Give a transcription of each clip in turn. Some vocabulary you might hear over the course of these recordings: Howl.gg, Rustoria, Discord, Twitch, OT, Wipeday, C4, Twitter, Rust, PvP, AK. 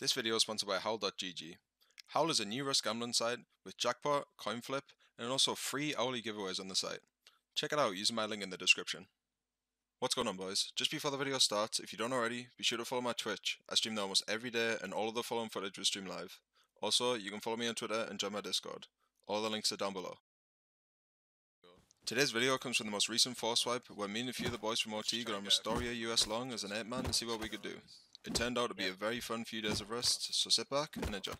This video is sponsored by Howl.gg. Howl is a new Rust gambling site with jackpot, coin flip, and also free hourly giveaways on the site. Check it out using my link in the description. What's going on, boys? Just before the video starts, if you don't already, be sure to follow my Twitch. I stream there almost every day and all of the following footage was streamed live. Also, you can follow me on Twitter and join my Discord. All the links are down below. Today's video comes from the most recent force swipe where me and a few of the boys from OT got on Rustoria US long as an 8-man to see what we could do. It turned out to be a very fun few days of Rust, so sit back and enjoy.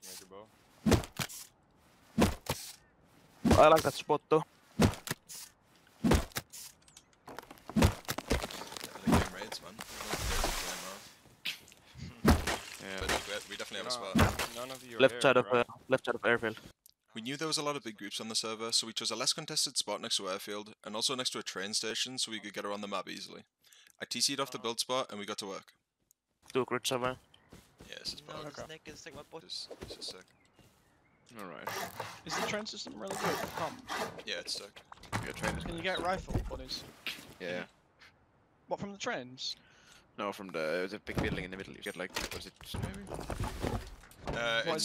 I like that spot though. We definitely have a spot. None of you left side of airfield. We knew there was a lot of big groups on the server, so we chose a less contested spot next to airfield and also next to a train station so we could get around the map easily. I TC'd off the build spot and we got to work. Do a grid somewhere. Yeah, this is probably this is sick. Alright. Is the train system really good? Come. Yeah, it's sick. Can you get rifle bodies? Yeah. What, from the trains? No, from the big building in the middle. You get like, was it maybe? You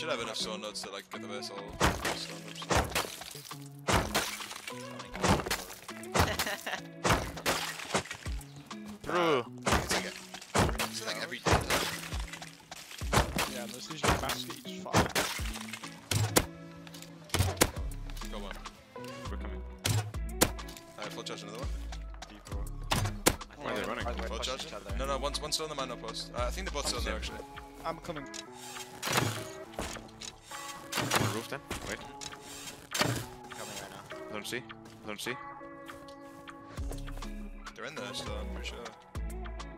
should have enough saw nodes to like get the best all saw nodes. Bro! It's like every time. Yeah, there's usually a basket each fire. Go on. We're coming. Alright, full charge another one. Why are they running? Both charging? No, one's still on the man up post. I think the bot's still on there actually. I'm coming. On the roof then? Wait. Coming right now. I don't see. They're in there still, I'm pretty sure.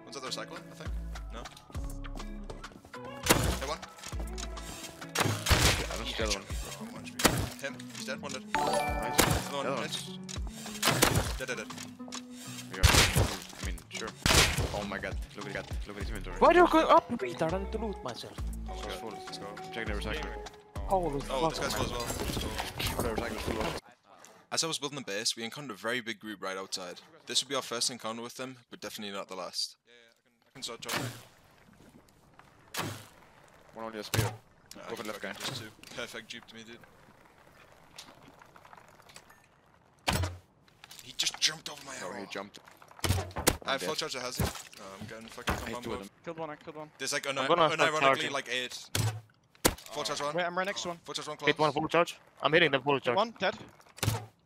One's out there cycling, I think. No? Hit one. Yeah, I don't see the other one. Him, he's dead, one dead. Nice. Another one, dead. Sure. Oh my god, look at that, look at his inventory. Why are you going up, Peter? I need to loot myself. Oh my god, full. Let's go. Check the recycler. Oh, this guy's full as well. As I was building the base, we encountered a very big group right outside. This would be our first encounter with them, but definitely not the last. Yeah, I can start chopping. One only a spear. Go for the left guy. Just two. Perfect jupe to me, dude. He just jumped over my arrow. Oh, he jumped. I have full charger, has he? Oh, I'm getting fucking combo. I killed one. There's like unironically like 8. Full charge one. Wait, I'm right next to one. Full charge one, close. Hit one, full charge. I'm hitting the full charge. One, dead.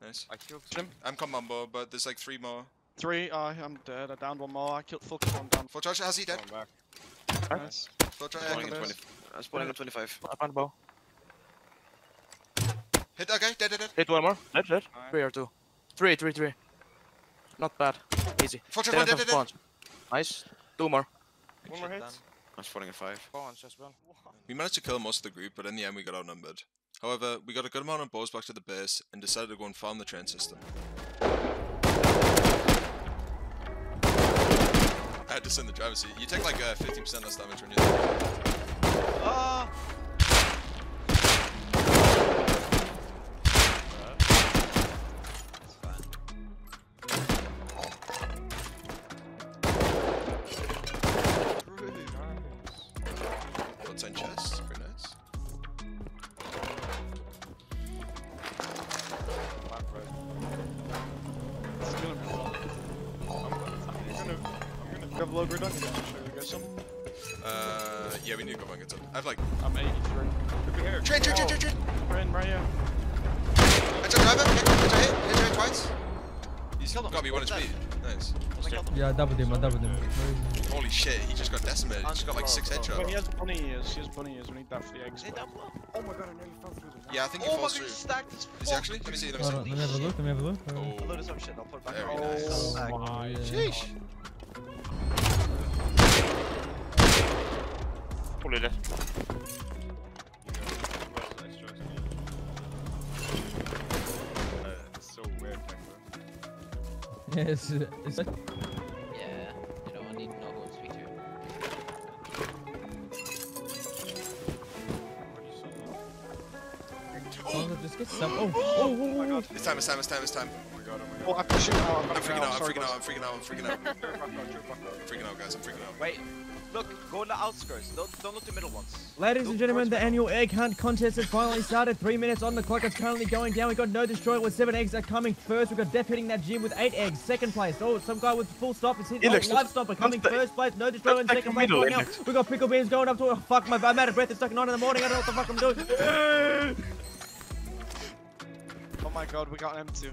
Nice. I killed him. I'm combo, but there's like 3 more. 3, I'm dead. I downed one more. I killed full charge one down. Full charge, has he dead? I'm back. Nice. Full charge, I'm spawning at 25. I found a bow. Hit that guy, dead. Hit one more. Dead. 3 or 2. 3. Not bad. Easy. Dead. Nice. 2 more. One more hit. I'm spawning at 5. We managed to kill most of the group, but in the end we got outnumbered. However, we got a good amount of bows back to the base and decided to go and farm the train system. I had to send the driver's seat. You take like 15% less damage when you're there. Chest, very nice. I'm gonna grab low grid. Yeah, we need to go back and get some. I have like. I'm 83. Could be here. Train! We're in right here. That's a driver. Hit twice. He's got me 1 HP. Nice. Yeah, I doubled him, Holy shit, he just got decimated, he just got like 6 headshots. Well, he has bunny ears, we need that for the eggs. Oh my god, I know he fell through the. Yeah, I think he falls through. Is he actually? Let me have a look. I'll load some shit, I'll put it back. Very nice. Oh my. Sheesh. Holy death. That's so weird, Frank. Yeah, it's like... This gets some. Oh my god. It's time. Oh my god, Oh, I have to shoot now. I'm freaking out. I'm freaking out, guys. I'm freaking out. Wait. Look, go on the outskirts. Don't look the middle ones. Ladies and gentlemen, the annual egg hunt contest has finally started. 3 minutes on the clock. It's currently going down. We've got No Destroyer with 7 eggs are coming first. We've got Death hitting that gym with 8 eggs. Second place. Oh, some guy with full stop. It's his live stopper coming first place. No Destroyer in second place. We've got Pickle Beans going up to... Oh, fuck, I'm out of breath. It's like 9 in the morning. I don't know what the fuck I'm doing. Oh my god, we got M2.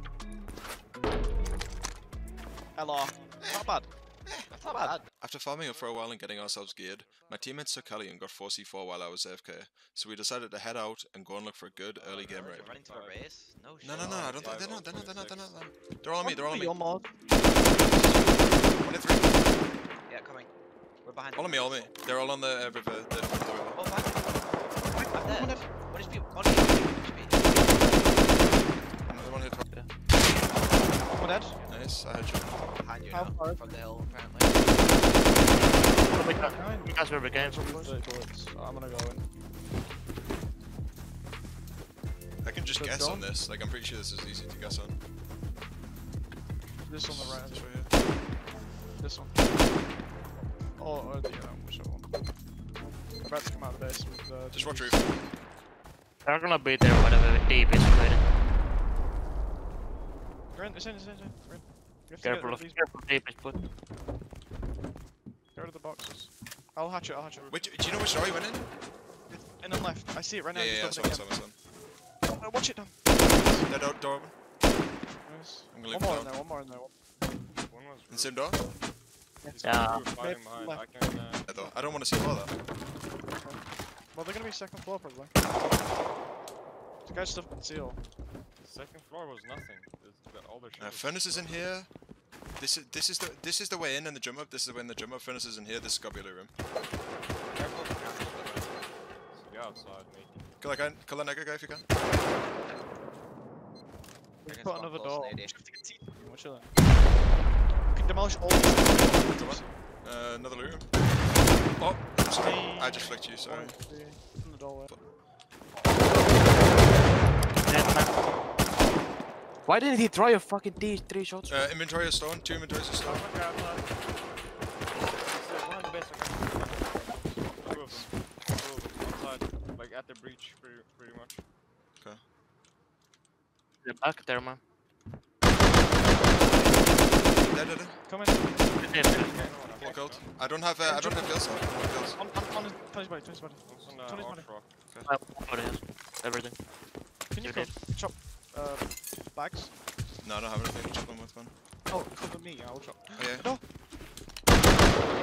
Hello. Not bad. That's not bad. After farming it for a while and getting ourselves geared, my teammate Sir Callion got 4C4 while I was AFK, so we decided to head out and go and look for a good early game raid. No, I don't think they're not. They're all on me, they're all on me. 1 and 3. Yeah, coming. We're behind. All on me. They're all on the river. Oh, fuck. I'm there. 1 HP. 1 HP. Another one hit. Dead. Nice, I had you. Behind you now, from the hill, apparently. You guys remember games, of course? I'm gonna go in. I can just guess on this, like I'm pretty sure this is easy to guess on. This on the right, this right here. This one. Oh, yeah, whichever one. I'm about to come out of the base with just watch roof. They're gonna be there whenever deep is related. It's in. Careful, deep is put. Get rid of the boxes. I'll hatch it. Wait, do you know which door you went in? It's in and left. I see it right now. Yeah, I saw it. Oh, watch it, Dan. Dead out, door open. Nice. One more in there. In the same door? Yeah. I don't want to see all that. Well, they're gonna be second floor, probably. The guy's stuff in seal. Second floor was nothing. Furnace is in here. This is the way in and the jump up. This is the way in the jump up. Furnace is in here. This is Gobula room. Careful. Go outside, mate. Kill that nega guy if you can. We can put another door. Watch out. We can demolish all the doors. Another loot room. Oh, I just flicked you. Sorry. In the doorway. Why didn't he throw your fucking three shots? Inventory of stone, 2 inventories of stone. Like at the breach, pretty much. Okay. They're back there, man. Dead. Come in. I don't have kills. On Tony's body, everything. Can you chop? Bags? No, I don't have anything to chop them with, man. Oh, cover me, I'll chop. Oh, yeah. No!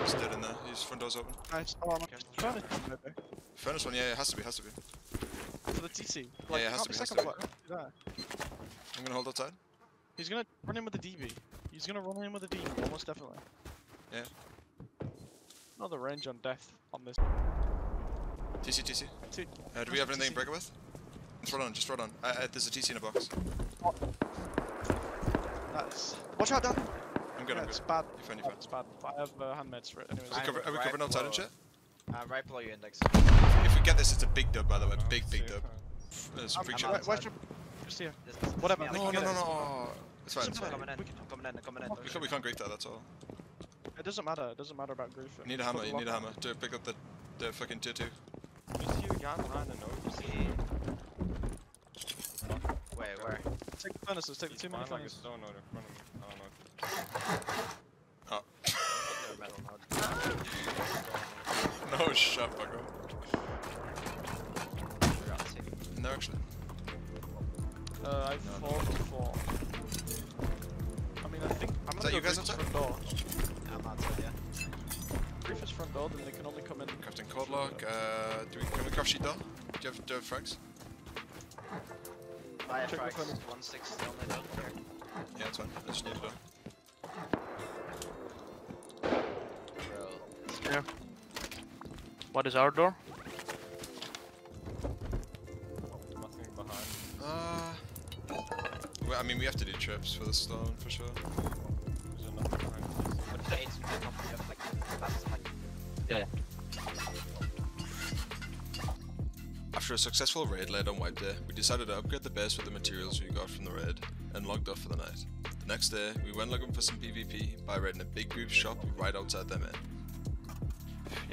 He's dead in there, his front door's open. Nice, oh, I'm okay. Furnace one, yeah, it has to be. For the TC? Like, yeah, it has to be. I'm gonna hold outside. He's gonna run in with the DB. Almost definitely. Yeah. Another range on death on this. TC. Do we have anything to break it with? Just run on. There's a TC in a box. That's... Watch out, Dan! I'm good. It's bad. It's bad. I have handmaids for it. Anyways, are we covering outside and shit? Right below your index. If we get this, it's a big dub, by the way. Big dub. There's some freak shit. Just here. Whatever. No. It's fine. I'm coming in. We can't grief that, that's all. It doesn't matter about grief. You need a hammer to pick up the fucking tier 2. You see a guy behind the nose? Where? Take the furnaces, take the 2 minute furnaces. Like a stone order in front of me. Oh. No shot, fucker. No, actually. I 4 to 4. I mean, I think I'm gonna go outside? Front door. Yeah, I'm outside, yeah. Brief is front door, then they can only come in. Crafting cordlock, can we craft sheet door? Do you have frags? I have frags, 160 on the door. Yeah, that's fine. I just need to go. Yeah. What is our door? Nothing behind. Well, I mean, we have to do trips for the stone, for sure. There's another behind. Yeah. After a successful raid led on wipe day, we decided to upgrade the base with the materials we got from the raid and logged off for the night. The next day, we went looking for some PvP by raiding a big group shop right outside their main.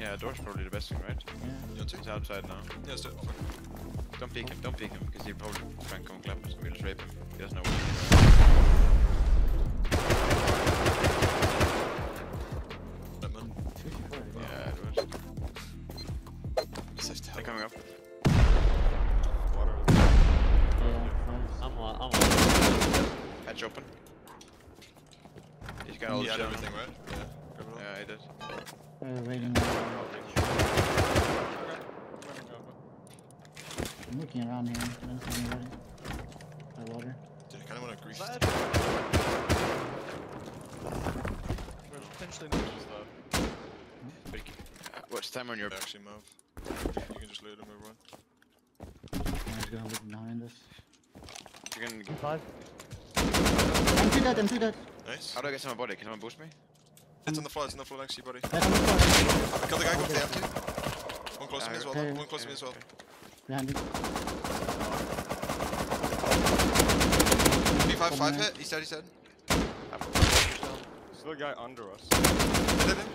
Yeah, door's probably the best thing, right? Yeah. He's outside now. Yeah, let's do it. Fuck. Don't peek him, don't peek him, because he'll probably try and come clap us and we'll just rape him. He doesn't know what to do. Yeah, it was. They're coming up. Water. I'm on. Hatch open. He's got all the shit. He had everything, right? Yeah. Yeah, he did. Waiting. I'm looking around here. I don't see anybody. My water. Dude, I kind of want to grease this. There's potentially no use though. What's time on your actually move? You can just loot and move on. I'm just gonna look behind us. You're gonna get 5. I'm too dead, I'm too dead. Nice. How do I get someone body? Can someone boost me? It's on the floor next to you, buddy. I killed the guy, got the empty. One close to me as well, one close to me as well. B5, 5 hit, he's dead, he's dead. There's a guy under us. Did it?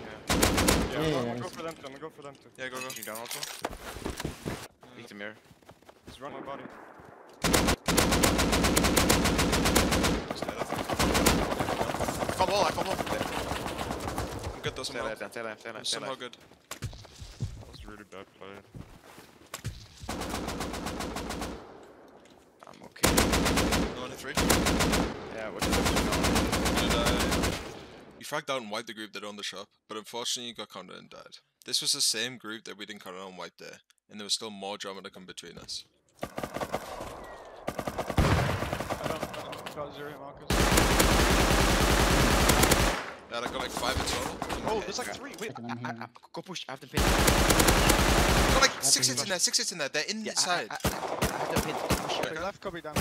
Yeah, I'm gonna go for them too, I'm gonna go for them too. Yeah, go, go. You down also? Peek the mirror. He's running my body. I come all. I'm good though, somehow good. That was really bad play. I'm okay. No, only 3? Yeah, what is that? You fragged out and wiped the group that owned the shop, but unfortunately you got countered and died. This was the same group that we'd encountered on Wipe Day, and there was still more drama to come between us. I don't got 0 markers. Yeah, I got like 5 in total. Oh, there's like 3. Wait, go push. I have to pin. I got like 6 hits in there, 6 hits in there. They're inside. Yeah, I have to pin. Push. Okay. Left copy down.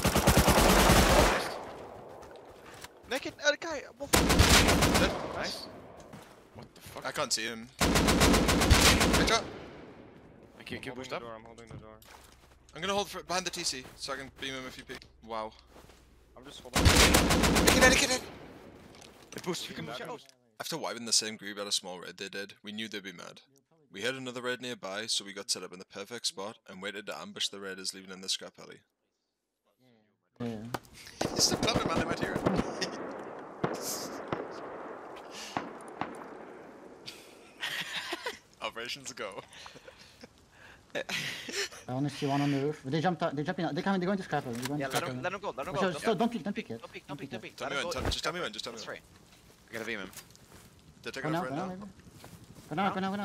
Naked guy. Nice. What the fuck? I can't see him. Good job. I keep pushed up. I'm holding the door. I'm gonna hold behind the TC so I can beam him if he peek. Wow. I'm just holding. Naked. After wiping the same group at a small raid they did, we knew they'd be mad. We heard another raid nearby, so we got set up in the perfect spot and waited to ambush the raiders leaving in the scrap alley. Yeah. It's the problem, man, they might hear it. Operations go. I want to see one on the roof. They jumped out, they're jumping out, they're coming, they're going to scrap alley. Yeah, let them go. So, don't peek it. Don't peek. Just tell me when. That's right. I gotta beam him. They're taking off right now. Go now. No.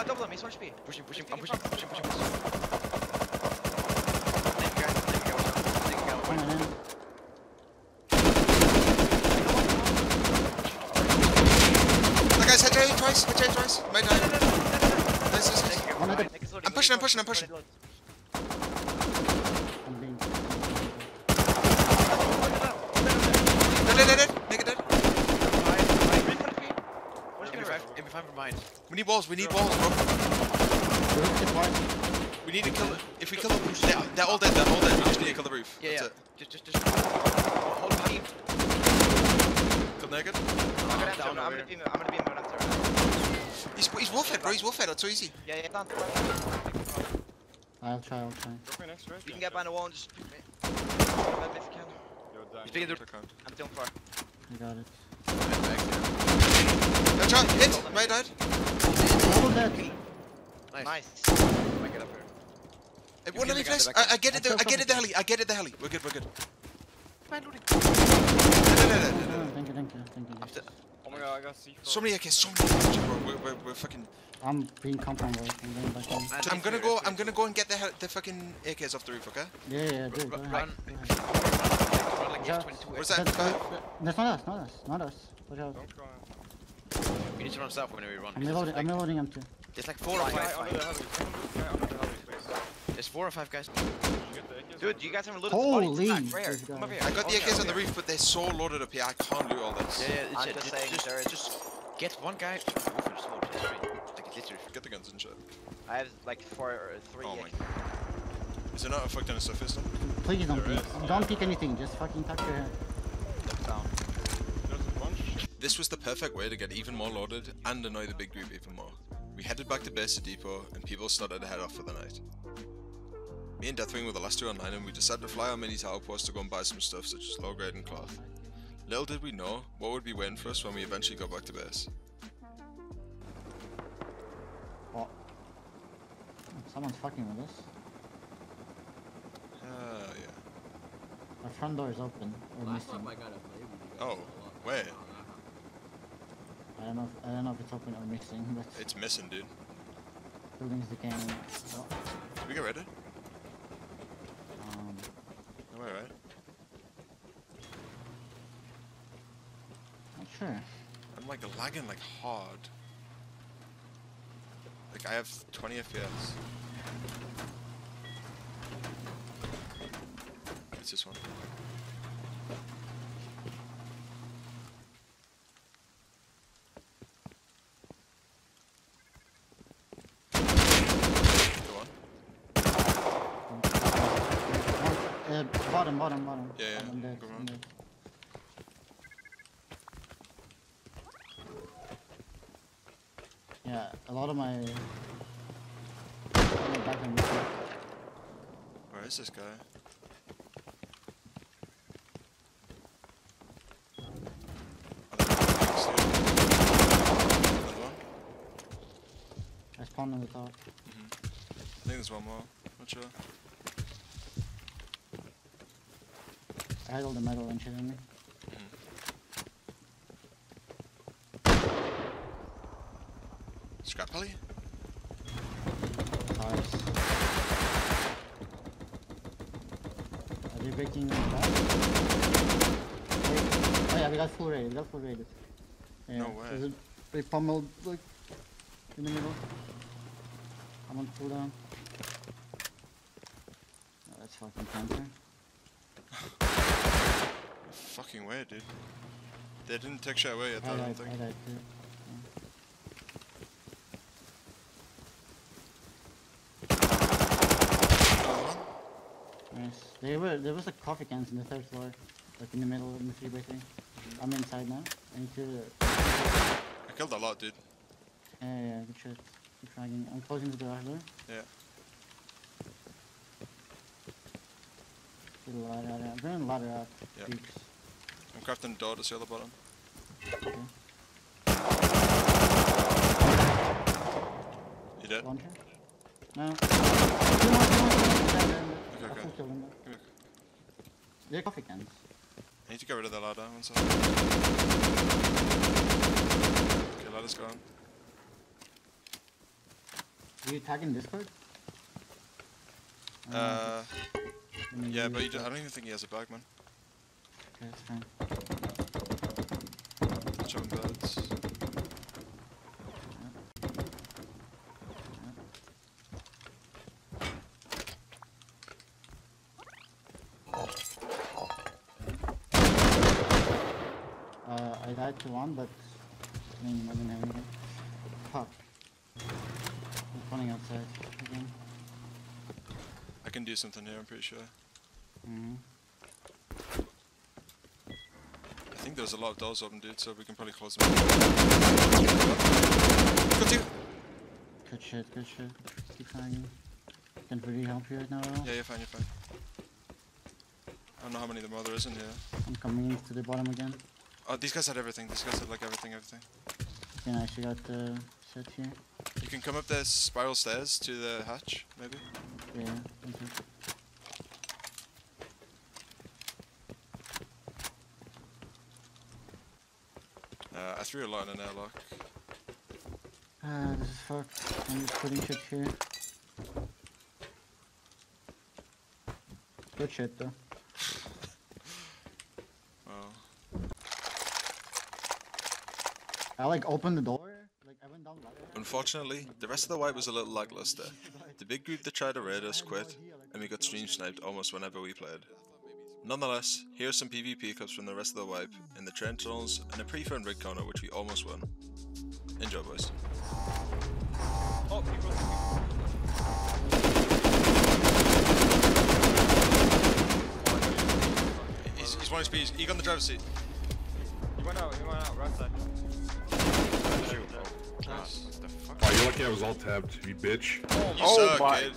I'll double him, he's 1 HP. Push him. I'm pushing. There you go. That guy's head twice. Might die. Nice. I'm pushing. We need walls, bro. We need to kill it. If we kill the roof, they're all dead. We just need to kill the roof. Yeah. Just. Hold the team. Kill naked? I'm gonna be in the enter. He's wolf-head, bro. That's so easy. Yeah, down. I'll try. You can get behind the wall and just pick me. If you can. He's picking the roof. I'm down far. I got it. Good shot! Hit! Right died! Nice. I get up here. Hey, one enemy place! I get it the heli! We're good. Fine looting! No. Thank you. Oh my god, I got C4. So many, bro. We're fucking... I'm being compromised. I'm gonna go and get the fucking AKs off the roof, okay? Yeah, dude. Where's that? That's not us. Watch out. We need to run south whenever we run. I'm reloading him too. There's like 4 or 5. There's 4 or 5 guys. Dude, you guys haven't looted the body. Come over here. I got the AKs on the roof, but they're so loaded up here, I can't loot all this. Yeah, just get one guy. Get the guns and shit. I have like 4 or 3. Oh my god. Is there not a fuck ton of stuff, is there? Please don't pick. Don't pick anything, just fucking tuck your head down. This was the perfect way to get even more loaded and annoy the big group even more. We headed back to Base Depot and people started to head off for the night. Me and Deathwing were the last two online and we decided to fly our mini to Outpost to go and buy some stuff such as low grade and cloth. Little did we know what would be waiting for us when we eventually got back to base. What? Someone's fucking with us. Yeah. Our front door is open. Last time I got a play with you guys. Oh, wait. I don't know if it's open or missing, but... It's missing, dude. Buildings the game. Oh. Did we get ready? Am I right? Not sure. I'm like lagging like hard. Like I have 20 FPS. It's this one. Bottom. Yeah, I'm dead. Go around. Yeah, a lot of my... Where is this guy? Another one? I spawned on the top. Mm-hmm. I think there's one more. Not sure. I had all the metal and shit on me. Scrap alley? Nice. Are they breaking back? Oh yeah, we got full raided. Yeah, no way. They pummeled like in the middle. I'm on full down. Oh, that's fucking cancer. Fucking way, dude. They didn't take shit away at that, I don't think. I died too. Yeah. Nice. There was like coffee cans in the third floor, like in the middle of the freeway thing. I'm inside now. I need to. I killed a lot, dude. Yeah, good shit. I'm closing the garage door. Yeah. Get a ladder out. I'm bringing a ladder out. Yeah. Peaks. I'm crafting a door to seal the bottom. Okay. You dead? Launcher? No. Okay. Come here. They're coffee cans. I need to get rid of the ladder. One second. Okay, ladder's gone. Are you tagging Discord? Yeah, but I don't even think he has a bag, man. Okay, that's fine. Jump birds. I died to one, but I mean, I didn't have anything. Fuck. I'm running outside again. I can do something here, I'm pretty sure. I think there's a lot of doors open, dude, so we can probably close them. Good shit. Keep flying. Can't really help you right now at all. Yeah, you're fine. I don't know how many of them there is in here. I'm coming in to the bottom again. Oh, these guys had everything. These guys had like everything. Yeah, I actually got the set here. You can come up the spiral stairs to the hatch, maybe? Yeah, okay. I threw a line in airlock. This is fucked. I'm just putting shit here. Good shit though. Wow. I like opened the door. Like I went down the ladder. Unfortunately, the rest of the wipe was a little lackluster. The big group that tried to raid us quit, and we got stream sniped almost whenever we played. Nonetheless, here are some PvP clips from the rest of the wipe, in the train tunnels, and a pre-fun rig corner which we almost won. Enjoy, boys. Oh, people. He's 1 HP. He got in the driver's seat. He went out, right side. Shoot. Oh, nice. What the fuck? Oh, you're lucky I was all tabbed, you bitch. Oh, my. Kid.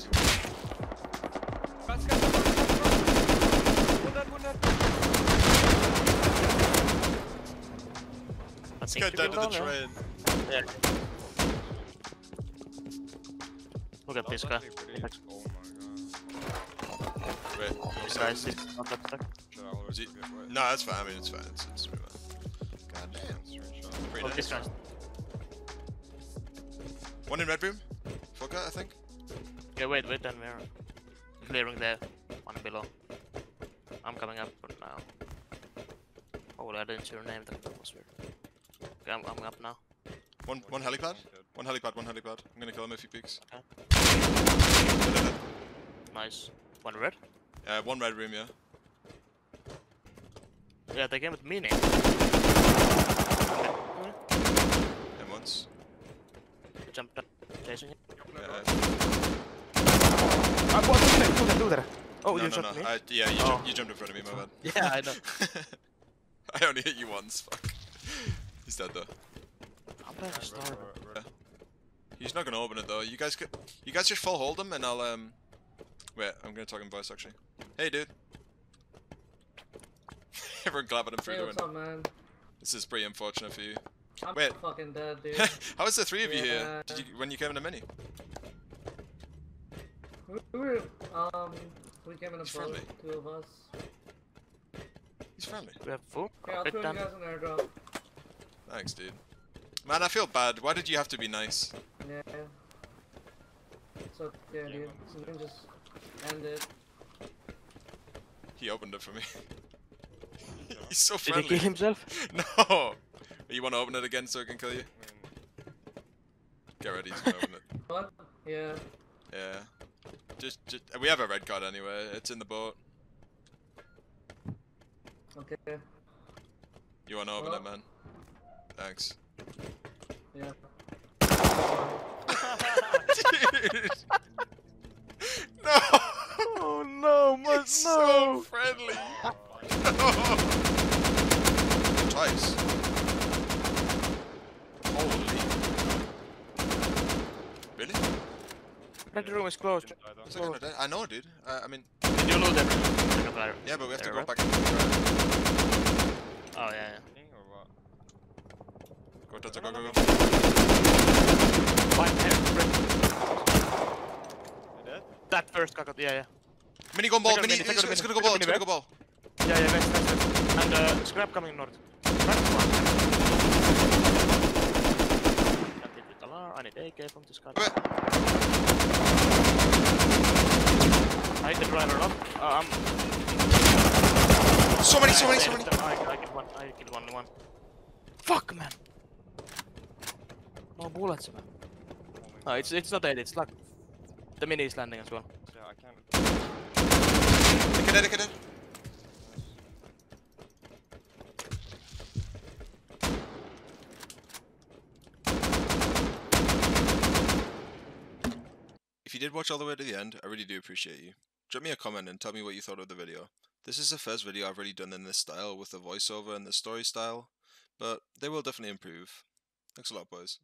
Let's go down to the train. Yeah. We'll get this guy. Oh my god. Wait, guys, he's not that stuck. No, that's fine. I mean, it's fine. It's really fine. God damn. Pretty nice. One in red room. Fuck that, I think. Yeah, wait, then we're clearing there. One below. I'm coming up for now. Oh, I didn't see your name. That was weird. Okay, I'm up now. One helipad. One helipad. I'm gonna kill him if he peeks. Okay. Nice. One red? Yeah, one red room, yeah. Yeah, they came with me now. Okay. Yeah, once. Jumped up, chasing him. Yeah. Oh, no, you shot me? Yeah, you jumped in front of me, my bad. Yeah, I know. I only hit you once, fuck. He's dead though. Yeah. He's not gonna open it though. You guys just full hold him and I'll wait, I'm gonna talk in voice actually. Hey dude. Everyone clapping him for doing. What's up, man? This is pretty unfortunate for you. I'm fucking dead, dude. How was the three of you here? When you came in a mini? We came in a boat, two of us. He's friendly. We have four. Yeah, I'll throw you guys an airdrop. Thanks, dude. Man, I feel bad. Why did you have to be nice? Yeah. It's okay, dude. So we can just end it. He opened it for me. He's so friendly. Did he kill himself? No! You want to open it again so I can kill you? Get ready, he's gonna open it. What? Yeah. Yeah. Just, we have a red card anyway. It's in the boat. Okay. You want to open it, man? Thanks. Yeah. Dude. No. Oh no, man. It's so friendly. No. Twice. Holy. Really? Red room is closed. I know, dude. I mean. Did you load that? Yeah, but we have to go back. Oh yeah. Go. That first cock up, yeah. Minigun ball, it's gonna go ball. Yeah, west. And scrap coming north. I need AK from this guy. I hit the driver up. So many. I killed one. Fuck, man. No bullets, man. No, it's not dead, it's like the mini is landing as well. Yeah, I can't. Take it in. If you did watch all the way to the end, I really do appreciate you. Drop me a comment and tell me what you thought of the video. This is the first video I've really done in this style with the voiceover and the story style, but they will definitely improve. Thanks a lot, boys.